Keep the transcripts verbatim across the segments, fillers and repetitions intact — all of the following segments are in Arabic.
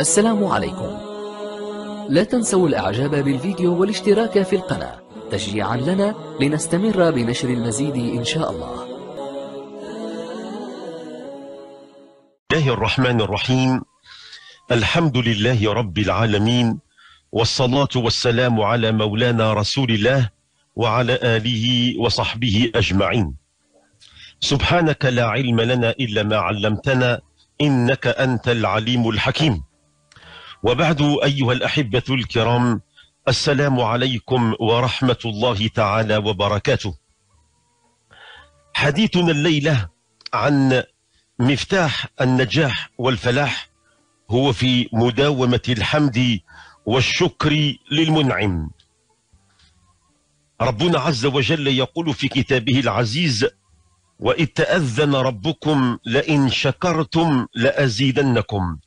السلام عليكم. لا تنسوا الاعجاب بالفيديو والاشتراك في القناة تشجيعا لنا لنستمر بنشر المزيد إن شاء الله. بسم الله الرحمن الرحيم. الحمد لله رب العالمين، والصلاة والسلام على مولانا رسول الله وعلى آله وصحبه أجمعين. سبحانك لا علم لنا إلا ما علمتنا إنك أنت العليم الحكيم. وبعد أيها الأحبة الكرام، السلام عليكم ورحمة الله تعالى وبركاته. حديثنا الليلة عن مفتاح النجاح والفلاح هو في مداومة الحمد والشكر للمنعم. ربنا عز وجل يقول في كتابه العزيز: وإذ تأذن ربكم لئن شكرتم لأزيدنكم.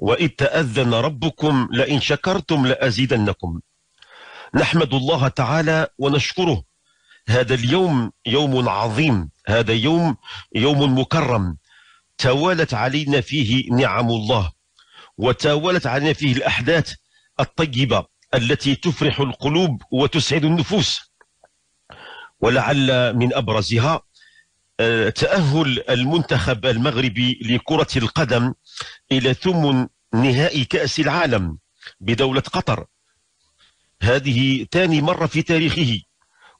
وإذ تأذن ربكم لئن شكرتم لأزيدنكم. نحمد الله تعالى ونشكره. هذا اليوم يوم عظيم، هذا يوم يوم مكرم، توالت علينا فيه نعم الله، وتوالت علينا فيه الأحداث الطيبة التي تفرح القلوب وتسعد النفوس. ولعل من أبرزها تأهل المنتخب المغربي لكرة القدم إلى ثمن نهائي كأس العالم بدولة قطر. هذه ثاني مرة في تاريخه،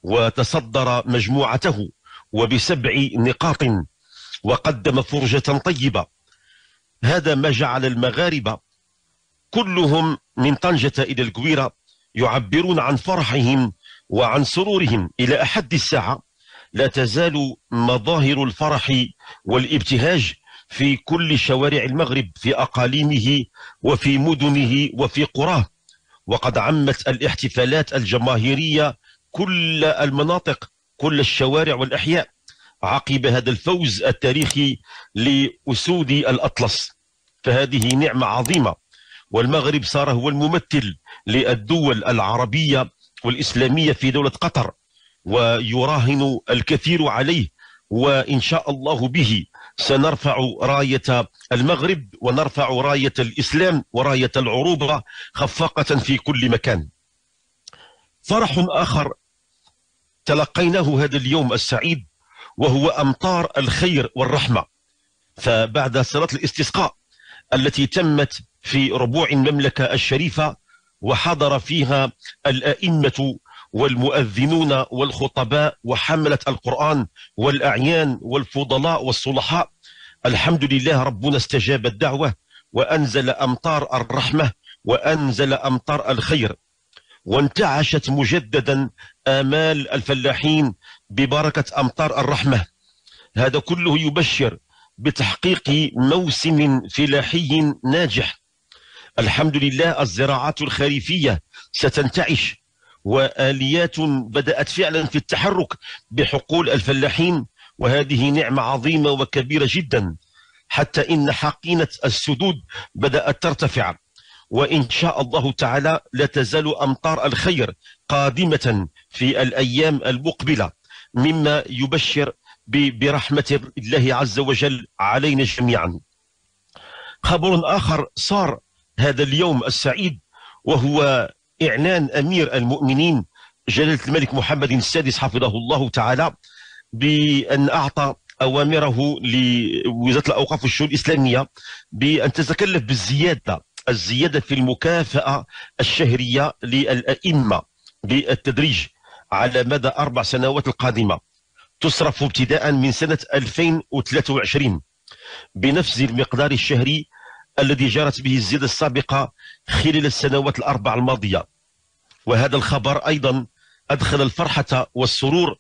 وتصدر مجموعته وبسبع نقاط، وقدم فرجة طيبة. هذا ما جعل المغاربة كلهم من طنجة إلى الجويرة يعبرون عن فرحهم وعن سرورهم. إلى أحد الساعة لا تزال مظاهر الفرح والابتهاج في كل شوارع المغرب، في أقاليمه وفي مدنه وفي قراه، وقد عمت الاحتفالات الجماهيرية كل المناطق، كل الشوارع والأحياء عقب هذا الفوز التاريخي لأسود الأطلس. فهذه نعمة عظيمة، والمغرب صار هو الممثل للدول العربية والإسلامية في دولة قطر، ويراهن الكثير عليه، وإن شاء الله به سنرفع راية المغرب ونرفع راية الإسلام وراية العروبة خفاقة في كل مكان. فرح آخر تلقيناه هذا اليوم السعيد، وهو أمطار الخير والرحمة. فبعد صلاة الاستسقاء التي تمت في ربوع المملكة الشريفة، وحضر فيها الأئمة والمؤذنون والخطباء وحملة القرآن والأعيان والفضلاء والصلحاء، الحمد لله ربنا استجاب الدعوة وأنزل أمطار الرحمة وأنزل أمطار الخير، وانتعشت مجددا آمال الفلاحين ببركة أمطار الرحمة. هذا كله يبشر بتحقيق موسم فلاحي ناجح. الحمد لله الزراعات الخريفية ستنتعش، وآليات بدأت فعلا في التحرك بحقول الفلاحين، وهذه نعمة عظيمة وكبيرة جدا، حتى إن حقينة السدود بدأت ترتفع. وإن شاء الله تعالى لا تزال أمطار الخير قادمة في الأيام المقبلة، مما يبشر برحمة الله عز وجل علينا جميعا. خبر آخر صار هذا اليوم السعيد، وهو إعلان أمير المؤمنين جلالة الملك محمد السادس حفظه الله تعالى بأن أعطى أوامره لوزارة الأوقاف والشؤون الإسلامية بأن تتكلف بالزيادة، الزيادة في المكافأة الشهرية للأئمة بالتدريج على مدى أربع سنوات القادمة، تصرف ابتداء من سنة ألفين وثلاثة وعشرين بنفس المقدار الشهري الذي جرت به الزيادة السابقة خلال السنوات الأربع الماضية. وهذا الخبر أيضا أدخل الفرحة والسرور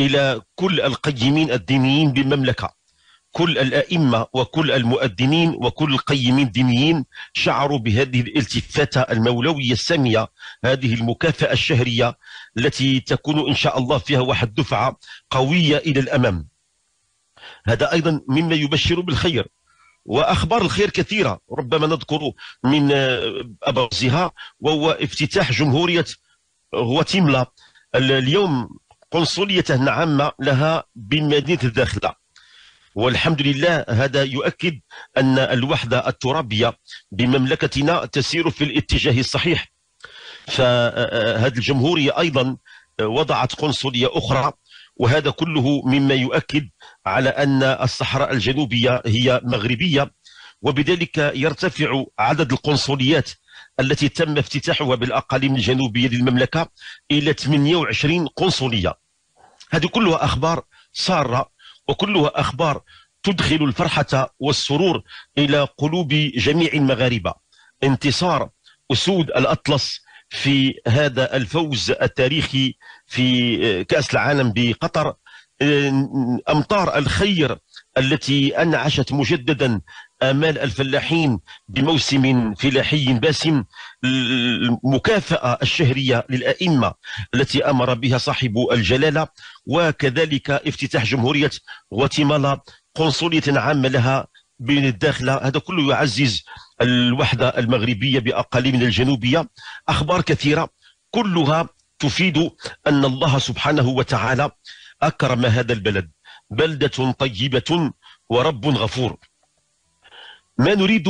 إلى كل القيمين الدينيين بالمملكة. كل الأئمة وكل المؤذنين وكل القيمين الدينيين شعروا بهذه الالتفاتة المولوية السامية، هذه المكافأة الشهرية التي تكون إن شاء الله فيها واحد دفعة قوية إلى الأمام. هذا أيضا مما يبشر بالخير. وأخبار الخير كثيرة، ربما نذكر من أبرزها وهو افتتاح جمهورية غواتيمالا اليوم، قنصلية عامة لها بمدينة الداخلة. والحمد لله هذا يؤكد أن الوحدة الترابية بمملكتنا تسير في الاتجاه الصحيح. فهذه الجمهورية أيضا وضعت قنصلية أخرى، وهذا كله مما يؤكد على أن الصحراء الجنوبية هي مغربية، وبذلك يرتفع عدد القنصليات التي تم افتتاحها بالأقاليم الجنوبية للمملكة إلى ثمانية وعشرين قنصلية. هذه كلها أخبار سارة وكلها أخبار تدخل الفرحة والسرور إلى قلوب جميع المغاربة. انتصار أسود الأطلس في هذا الفوز التاريخي في كأس العالم بقطر، أمطار الخير التي أنعشت مجددا آمال الفلاحين بموسم فلاحي باسم، المكافأة الشهرية للأئمة التي أمر بها صاحب الجلالة، وكذلك افتتاح جمهورية غواتيمالا قنصلية عامة لها بالداخلة. هذا كله يعزز الوحدة المغربية بأقاليمنا الجنوبية. أخبار كثيرة كلها تفيد أن الله سبحانه وتعالى أكرم هذا البلد، بلدة طيبة ورب غفور. ما نريد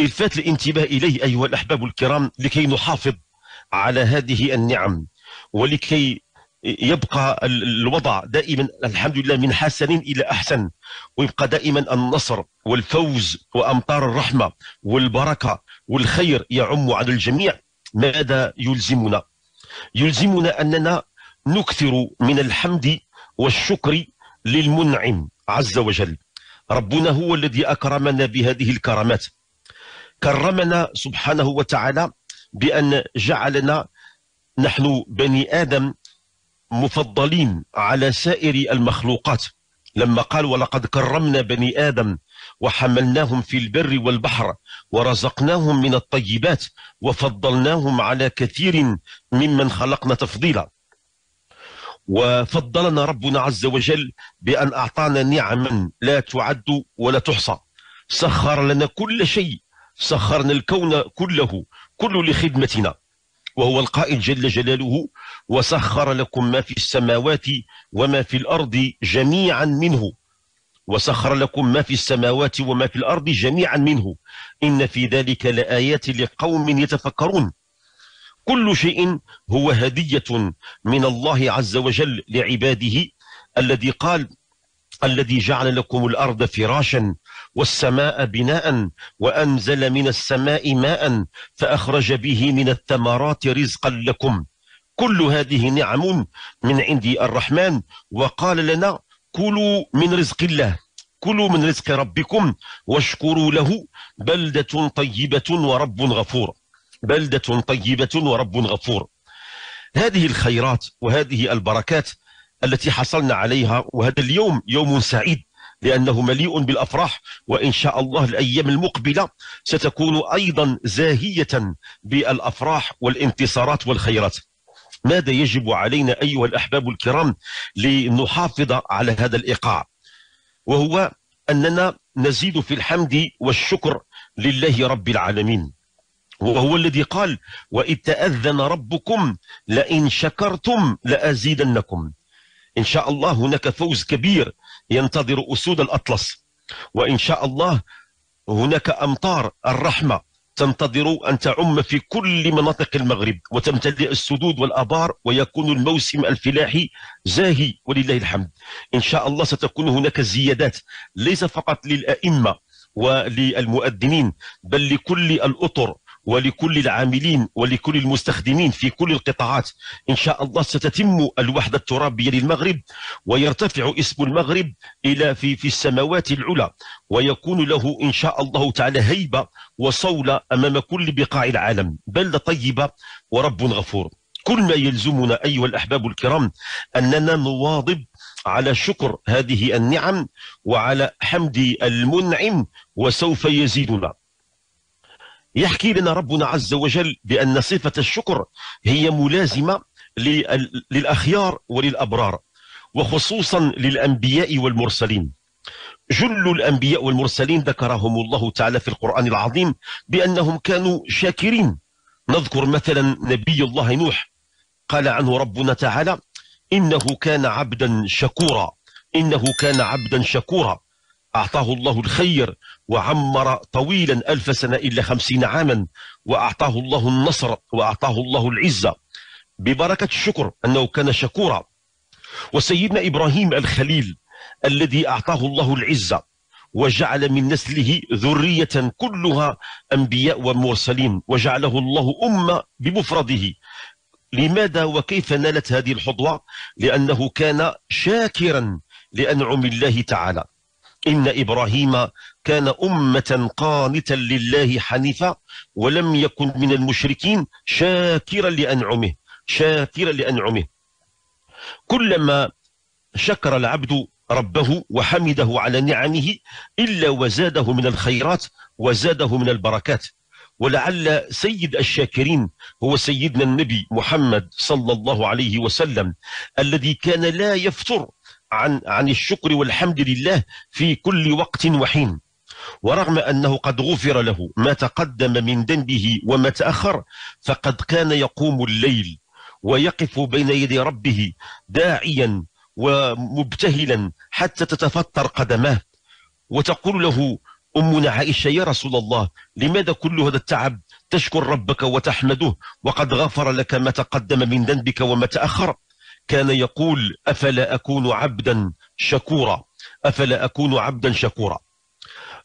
إلفات الانتباه إليه أيها الأحباب الكرام لكي نحافظ على هذه النعم ولكي يبقى الوضع دائما الحمد لله من حسن إلى أحسن، ويبقى دائما النصر والفوز وأمطار الرحمة والبركة والخير يعم على الجميع. ماذا يلزمنا؟ يلزمنا أننا نكثر من الحمد والشكر للمنعم عز وجل. ربنا هو الذي أكرمنا بهذه الكرامات، كرمنا سبحانه وتعالى بأن جعلنا نحن بني آدم مفضلين على سائر المخلوقات، لما قال ولقد كرمنا بني آدم وحملناهم في البر والبحر ورزقناهم من الطيبات وفضلناهم على كثير ممن خلقنا تفضيلا. وفضلنا ربنا عز وجل بأن أعطانا نعما لا تعد ولا تحصى، سخر لنا كل شيء، سخرنا الكون كله كل لخدمتنا، وهو القائل جل جلاله وسخر لكم ما في السماوات وما في الأرض جميعا منه، وسخر لكم ما في السماوات وما في الأرض جميعا منه إن في ذلك لآيات لقوم يتفكرون. كل شيء هو هدية من الله عز وجل لعباده، الذي قال الذي جعل لكم الأرض فراشا والسماء بناء وأنزل من السماء ماء فأخرج به من الثمرات رزقا لكم. كل هذه نعم من عند الرحمن، وقال لنا كلوا من رزق الله، كلوا من رزق ربكم واشكروا له بلدة طيبة ورب غفور، بلدة طيبة ورب غفور. هذه الخيرات وهذه البركات التي حصلنا عليها، وهذا اليوم يوم سعيد لأنه مليء بالأفراح، وإن شاء الله الأيام المقبلة ستكون أيضا زاهية بالأفراح والانتصارات والخيرات. ماذا يجب علينا أيها الأحباب الكرام لنحافظ على هذا الإيقاع؟ وهو أننا نزيد في الحمد والشكر لله رب العالمين، وهو الذي قال وإذ تأذن ربكم لئن شكرتم لأزيدنكم. إن شاء الله هناك فوز كبير ينتظر أسود الأطلس، وإن شاء الله هناك أمطار الرحمة تنتظر أن تعم في كل مناطق المغرب وتمتلئ السدود والأبار، ويكون الموسم الفلاحي زاهي ولله الحمد. إن شاء الله ستكون هناك زيادات ليس فقط للأئمة وللمؤذنين، بل لكل الأطر ولكل العاملين ولكل المستخدمين في كل القطاعات. إن شاء الله ستتم الوحدة الترابية للمغرب، ويرتفع اسم المغرب إلى في, في السماوات العلى، ويكون له إن شاء الله تعالى هيبة وصولة أمام كل بقاع العالم. بلدة طيبة ورب غفور. كل ما يلزمنا أيها الأحباب الكرام أننا نواظب على شكر هذه النعم وعلى حمد المنعم، وسوف يزيدنا. يحكي لنا ربنا عز وجل بأن صفة الشكر هي ملازمة للأخيار وللأبرار، وخصوصا للأنبياء والمرسلين. جل الأنبياء والمرسلين ذكرهم الله تعالى في القرآن العظيم بأنهم كانوا شاكرين. نذكر مثلا نبي الله نوح، قال عنه ربنا تعالى إنه كان عبدا شكورا إنه كان عبدا شكورا، أعطاه الله الخير وعمر طويلا ألف سنة إلا خمسين عاما، وأعطاه الله النصر وأعطاه الله العزة ببركة الشكر أنه كان شكورا. وسيدنا إبراهيم الخليل الذي أعطاه الله العزة وجعل من نسله ذرية كلها أنبياء ومرسلين، وجعله الله أمة بمفرده. لماذا وكيف نالت هذه الحظوة؟ لأنه كان شاكرا لأنعم الله تعالى. إن إبراهيم كان أمة قانتا لله حنيفا ولم يكن من المشركين، شاكرا لأنعمه شاكرا لأنعمه. كلما شكر العبد ربه وحمده على نعمه إلا وزاده من الخيرات وزاده من البركات. ولعل سيد الشاكرين هو سيدنا النبي محمد صلى الله عليه وسلم، الذي كان لا يفتر عن عن الشكر والحمد لله في كل وقت وحين. ورغم أنه قد غفر له ما تقدم من ذنبه وما تأخر، فقد كان يقوم الليل ويقف بين يدي ربه داعيا ومبتهلا حتى تتفطر قدماه. وتقول له أمنا عائشة: يا رسول الله، لماذا كل هذا التعب تشكر ربك وتحمده وقد غفر لك ما تقدم من ذنبك وما تأخر؟ كان يقول: أفلا أكون عبدا شكورا، أفلا أكون عبدا شكورا.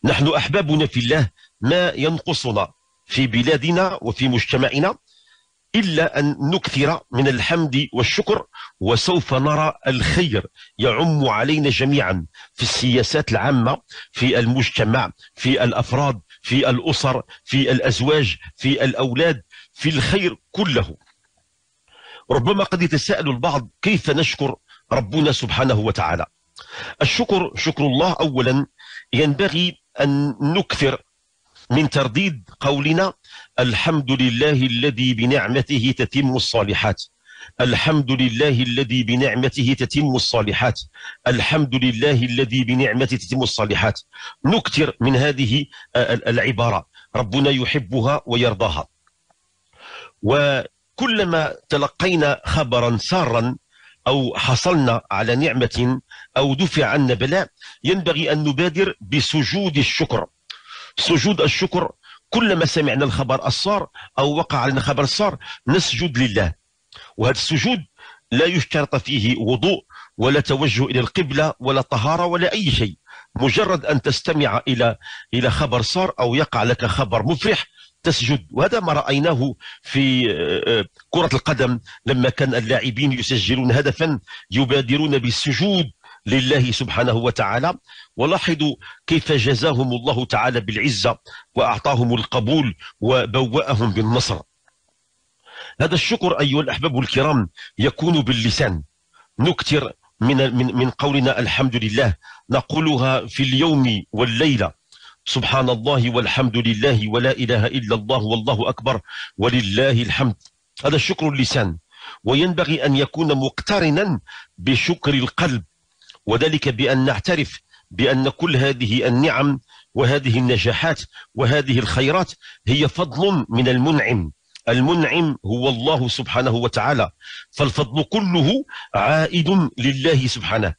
نحن أحبابنا في الله ما ينقصنا في بلادنا وفي مجتمعنا إلا أن نكثر من الحمد والشكر، وسوف نرى الخير يعم علينا جميعا في السياسات العامة، في المجتمع، في الأفراد، في الأسر، في الأزواج، في الأولاد، في الخير كله. ربما قد يتساءل البعض: كيف نشكر ربنا سبحانه وتعالى؟ الشكر شكر الله أولا، ينبغي أن نكثر من ترديد قولنا: الحمد لله الذي بنعمته تتم الصالحات، الحمد لله الذي بنعمته تتم الصالحات، الحمد لله الذي بنعمته تتم الصالحات. نكثر من هذه العبارة، ربنا يحبها ويرضاها. وكلما تلقينا خبرا سارا أو حصلنا على نعمة أو دفع عنا بلاء، ينبغي أن نبادر بسجود الشكر. سجود الشكر، كلما سمعنا الخبر السار أو وقع علينا خبر السار نسجد لله. وهذا السجود لا يشترط فيه وضوء ولا توجه إلى القبلة ولا طهارة ولا أي شيء، مجرد أن تستمع إلى إلى خبر سار أو يقع لك خبر مفرح تسجد. وهذا ما رأيناه في كرة القدم، لما كان اللاعبين يسجلون هدفا يبادرون بالسجود لله سبحانه وتعالى. ولاحظوا كيف جزاهم الله تعالى بالعزة وأعطاهم القبول وبوأهم بالنصر. هذا الشكر أيها الأحباب الكرام يكون باللسان، نكثر من, من, من قولنا الحمد لله، نقولها في اليوم والليلة: سبحان الله والحمد لله ولا إله إلا الله والله أكبر ولله الحمد. هذا شكر اللسان، وينبغي أن يكون مقترنا بشكر القلب، وذلك بأن نعترف بأن كل هذه النعم وهذه النجاحات وهذه الخيرات هي فضل من المنعم. المنعم هو الله سبحانه وتعالى، فالفضل كله عائد لله سبحانه.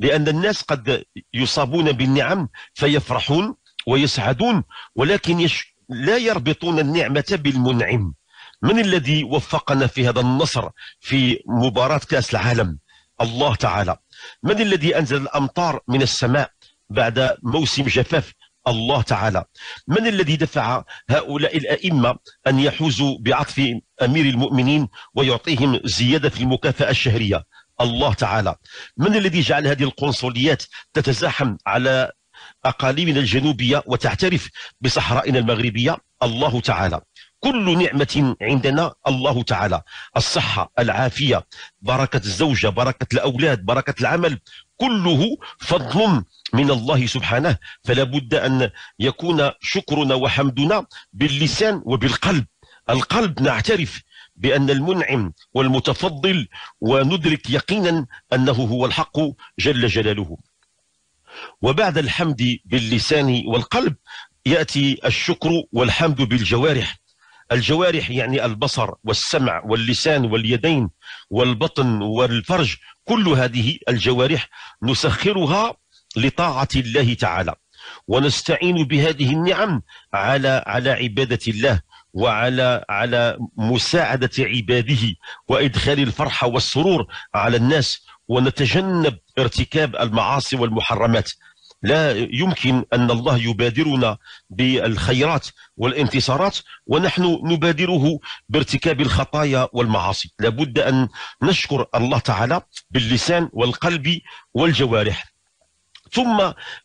لأن الناس قد يصابون بالنعم فيفرحون ويسعدون، ولكن يش... لا يربطون النعمة بالمنعم. من الذي وفقنا في هذا النصر في مباراة كأس العالم؟ الله تعالى. من الذي أنزل الأمطار من السماء بعد موسم جفاف؟ الله تعالى. من الذي دفع هؤلاء الأئمة أن يحوزوا بعطف أمير المؤمنين ويعطيهم زيادة في المكافأة الشهرية؟ الله تعالى. من الذي جعل هذه القنصليات تتزاحم على أقاليمنا الجنوبية وتعترف بصحرائنا المغربية؟ الله تعالى. كل نعمة عندنا الله تعالى، الصحة، العافية، بركة الزوجة، بركة الأولاد، بركة العمل، كله فضل من الله سبحانه. فلا بد أن يكون شكرنا وحمدنا باللسان وبالقلب. القلب نعترف بأن المنعم والمتفضل، وندرك يقينا أنه هو الحق جل جلاله. وبعد الحمد باللسان والقلب يأتي الشكر والحمد بالجوارح. الجوارح يعني البصر والسمع واللسان واليدين والبطن والفرج، كل هذه الجوارح نسخرها لطاعة الله تعالى، ونستعين بهذه النعم على على عبادة الله، وعلى على مساعدة عباده، وإدخال الفرح والسرور على الناس، ونتجنب ارتكاب المعاصي والمحرمات. لا يمكن أن الله يبادرنا بالخيرات والانتصارات ونحن نبادره بارتكاب الخطايا والمعاصي. لابد أن نشكر الله تعالى باللسان والقلب والجوارح، ثم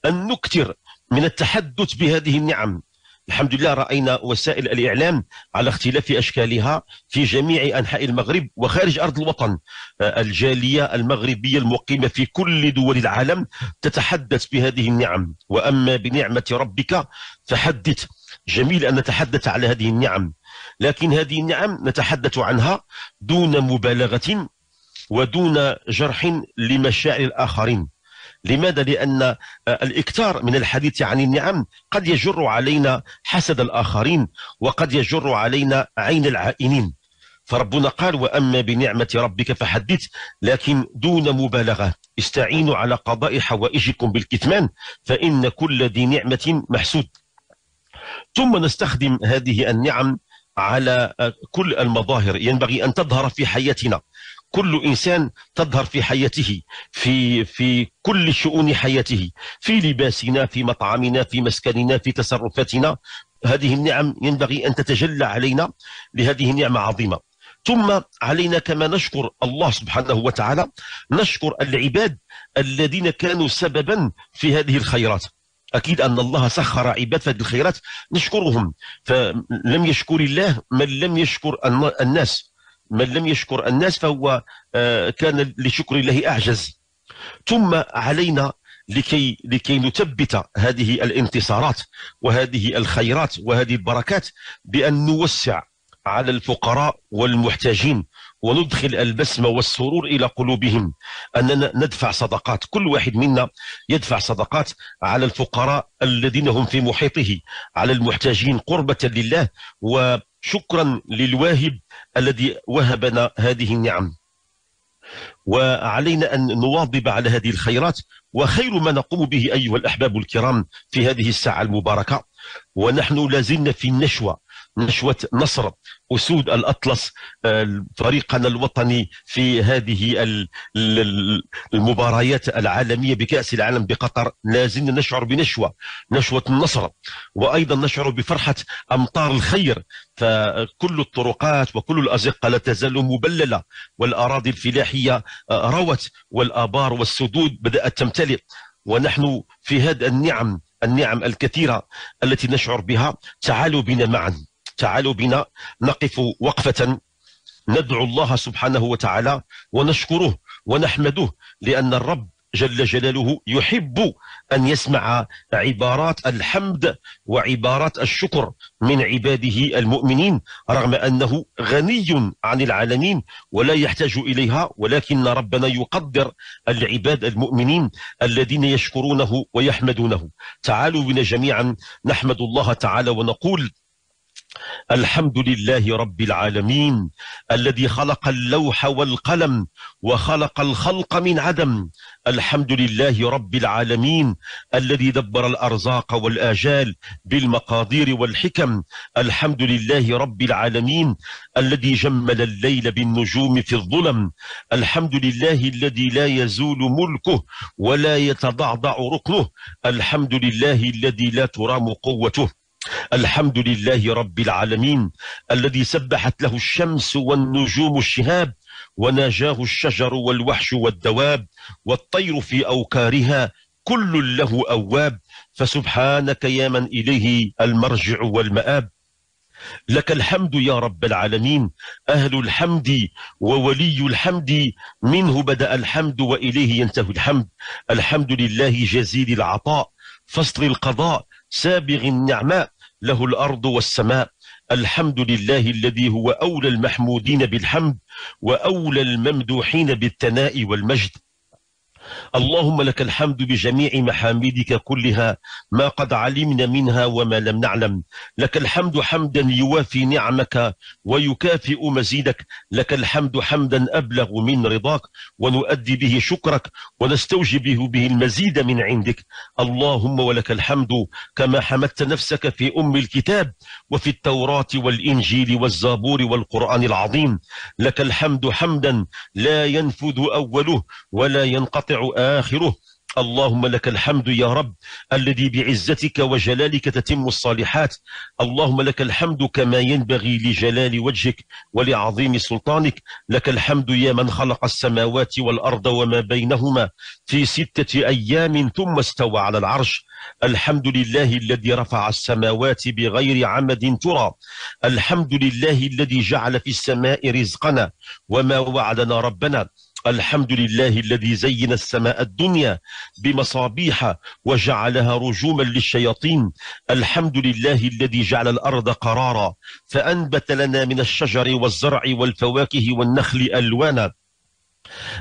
أن نكثر من التحدث بهذه النعم. الحمد لله رأينا وسائل الإعلام على اختلاف أشكالها في جميع أنحاء المغرب وخارج أرض الوطن، الجالية المغربية المقيمة في كل دول العالم تتحدث بهذه النعم. وأما بنعمة ربك فحدث. جميل أن نتحدث على هذه النعم، لكن هذه النعم نتحدث عنها دون مبالغة ودون جرح لمشاعر الآخرين. لماذا؟ لأن الإكثار من الحديث عن النعم قد يجر علينا حسد الآخرين، وقد يجر علينا عين العائنين. فربنا قال وأما بنعمة ربك فحدث، لكن دون مبالغة. استعينوا على قضاء حوائجكم بالكتمان فإن كل ذي نعمة محسود. ثم نستخدم هذه النعم على كل المظاهر، ينبغي أن تظهر في حياتنا. كل إنسان تظهر في حياته، في في كل شؤون حياته، في لباسنا، في مطعمنا، في مسكننا، في تصرفاتنا. هذه النعم ينبغي أن تتجلى علينا، لهذه نعمة عظيمة. ثم علينا كما نشكر الله سبحانه وتعالى نشكر العباد الذين كانوا سببا في هذه الخيرات. أكيد أن الله سخر عباد في هذه الخيرات، نشكرهم. فلم يشكر الله من لم يشكر الناس، من لم يشكر الناس فهو كان لشكر الله أعجز. ثم علينا لكي لكي نثبت هذه الانتصارات وهذه الخيرات وهذه البركات بأن نوسع على الفقراء والمحتاجين، وندخل البسمة والسرور إلى قلوبهم. أننا ندفع صدقات، كل واحد منا يدفع صدقات على الفقراء الذين هم في محيطه، على المحتاجين، قربة لله و شكرا للواهب الذي وهبنا هذه النعم. وعلينا أن نواظب على هذه الخيرات، وخير ما نقوم به أيها الأحباب الكرام في هذه الساعة المباركة، ونحن لازلنا في النشوة، نشوة نصر أسود الأطلس، فريقنا الوطني في هذه المباريات العالمية بكأس العالم بقطر. لازلنا نشعر بنشوة، نشوة النصر، وأيضا نشعر بفرحة أمطار الخير. فكل الطرقات وكل الأزقة لا تزال مبللة، والأراضي الفلاحية روت، والآبار والسدود بدأت تمتلئ. ونحن في هذا النعم النعم الكثيرة التي نشعر بها. تعالوا بنا معا، تعالوا بنا نقف وقفة، ندعو الله سبحانه وتعالى ونشكره ونحمده، لأن الرب جل جلاله يحب أن يسمع عبارات الحمد وعبارات الشكر من عباده المؤمنين، رغم أنه غني عن العالمين ولا يحتاج إليها. ولكن ربنا يقدر العباد المؤمنين الذين يشكرونه ويحمدونه. تعالوا بنا جميعا نحمد الله تعالى ونقول الحمد لله رب العالمين، الذي خلق اللوح والقلم وخلق الخلق من عدم. الحمد لله رب العالمين، الذي دبر الأرزاق والآجال بالمقادير والحكم. الحمد لله رب العالمين، الذي جمل الليل بالنجوم في الظلم. الحمد لله الذي لا يزول ملكه ولا يتضعضع ركنه. الحمد لله الذي لا ترام قوته. الحمد لله رب العالمين، الذي سبحت له الشمس والنجوم الشهاب، وناجاه الشجر والوحش والدواب، والطير في أوكارها، كل له أواب. فسبحانك يا من إليه المرجع والمآب. لك الحمد يا رب العالمين، أهل الحمد وولي الحمد، منه بدأ الحمد وإليه ينتهي الحمد. الحمد لله جزيل العطاء، فاصل القضاء، سابغ النعماء، له الأرض والسماء. الحمد لله الذي هو أولى المحمودين بالحمد، وأولى الممدوحين بالثناء والمجد. اللهم لك الحمد بجميع محامدك كلها، ما قد علمنا منها وما لم نعلم. لك الحمد حمدا يوافي نعمك ويكافئ مزيدك، لك الحمد حمدا أبلغ من رضاك، ونؤدي به شكرك ونستوجب به المزيد من عندك. اللهم ولك الحمد كما حمدت نفسك في أم الكتاب وفي التوراة والإنجيل والزبور والقرآن العظيم. لك الحمد حمدا لا ينفذ أوله ولا ينقطع آخره. اللهم لك الحمد يا رب الذي بعزتك وجلالك تتم الصالحات. اللهم لك الحمد كما ينبغي لجلال وجهك ولعظيم سلطانك. لك الحمد يا من خلق السماوات والأرض وما بينهما في ستة أيام ثم استوى على العرش. الحمد لله الذي رفع السماوات بغير عمد ترى. الحمد لله الذي جعل في السماء رزقنا وما وعدنا ربنا. الحمد لله الذي زين السماء الدنيا بمصابيح وجعلها رجوما للشياطين. الحمد لله الذي جعل الأرض قرارا فأنبت لنا من الشجر والزرع والفواكه والنخل ألوانا.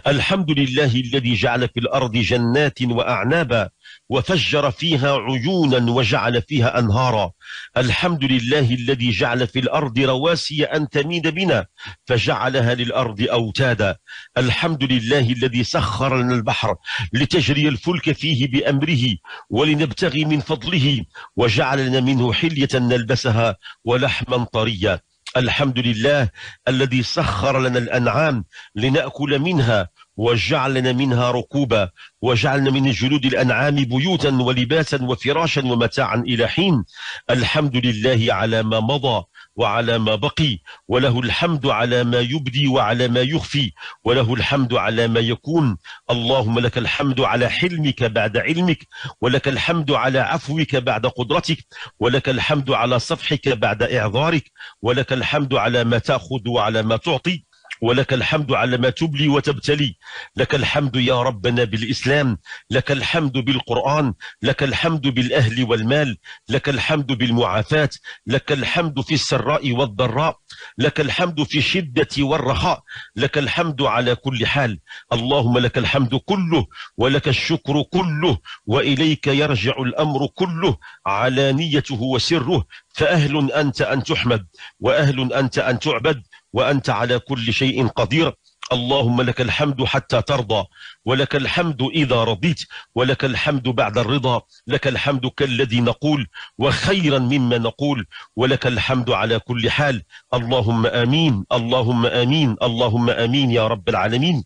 الحمد لله الذي جعل في الأرض جنات وأعنابا وفجر فيها عيونا وجعل فيها أنهارا. الحمد لله الذي جعل في الأرض رواسي أن تميد بنا فجعلها للأرض أوتادا. الحمد لله الذي سخر لنا البحر لتجري الفلك فيه بأمره ولنبتغي من فضله وجعل لنا منه حلية نلبسها ولحما طريا. الحمد لله الذي سخر لنا الأنعام لنأكل منها وجعلنا منها ركوبا وجعلنا من جلود الأنعام بيوتا ولباسا وفراشا ومتاعا إلى حين. الحمد لله على ما مضى وعلى ما بقي، وله الحمد على ما يبدي وعلى ما يخفي، وله الحمد على ما يكون. اللهم لك الحمد على حلمك بعد علمك، ولك الحمد على عفوك بعد قدرتك، ولك الحمد على صفحك بعد إعذارك، ولك الحمد على ما تأخذ وعلى ما تعطي، ولك الحمد على ما تبلي وتبتلي. لك الحمد يا ربنا بالإسلام، لك الحمد بالقرآن، لك الحمد بالأهل والمال، لك الحمد بالمعافاة، لك الحمد في السراء والضراء، لك الحمد في الشدة والرخاء، لك الحمد على كل حال. اللهم لك الحمد كله ولك الشكر كله وإليك يرجع الأمر كله علانيته وسره، فأهل أنت أن تحمد وأهل أنت أن تعبد وأنت على كل شيء قدير. اللهم لك الحمد حتى ترضى، ولك الحمد إذا رضيت، ولك الحمد بعد الرضا، لك الحمد كالذي نقول وخيرا مما نقول، ولك الحمد على كل حال. اللهم آمين، اللهم آمين، اللهم آمين يا رب العالمين.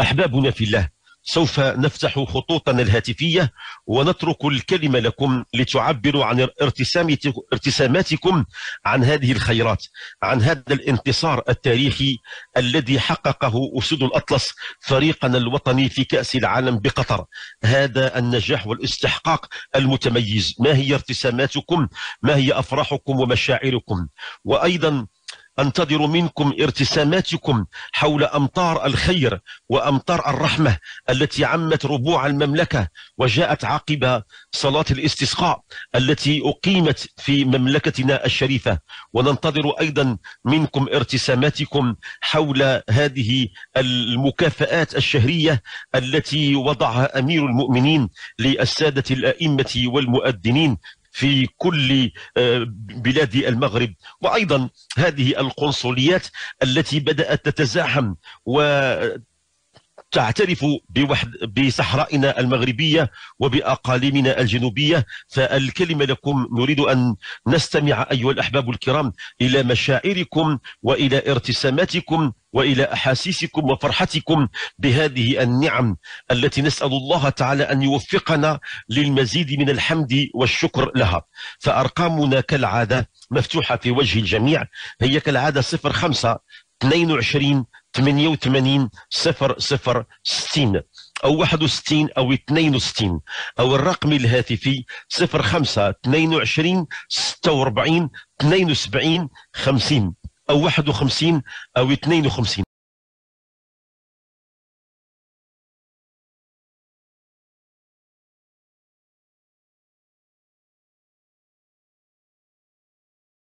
أحبابنا في الله، سوف نفتح خطوطنا الهاتفية ونترك الكلمة لكم لتعبروا عن ارتساماتكم عن هذه الخيرات، عن هذا الانتصار التاريخي الذي حققه أسود الأطلس فريقنا الوطني في كأس العالم بقطر. هذا النجاح والاستحقاق المتميز، ما هي ارتساماتكم؟ ما هي أفراحكم ومشاعركم؟ وأيضا أنتظر منكم ارتساماتكم حول أمطار الخير وأمطار الرحمة التي عمت ربوع المملكة وجاءت عقب صلاة الاستسقاء التي أقيمت في مملكتنا الشريفة. وننتظر أيضا منكم ارتساماتكم حول هذه المكافآت الشهرية التي وضعها أمير المؤمنين للسادة الأئمة والمؤذنين في كل بلاد المغرب، وأيضا هذه القنصليات التي بدأت تتزاحم وتعترف بصحرائنا المغربية وبأقاليمنا الجنوبية. فالكلمة لكم، نريد أن نستمع أيها الأحباب الكرام إلى مشاعركم وإلى ارتساماتكم وإلى أحاسيسكم وفرحتكم بهذه النعم التي نسأل الله تعالى أن يوفقنا للمزيد من الحمد والشكر لها. فأرقامنا كالعادة مفتوحة في وجه الجميع، هي كالعادة صفر خمسة اثنين وعشرين ثمانية وثمانين صفر صفر ستين أو واحد وستين أو اثنين وستين، أو الرقم الهاتفي صفر خمسة اثنين وعشرين ستة وأربعين اثنين وسبعين خمسين أو واحد وخمسين أو اثنين وخمسين.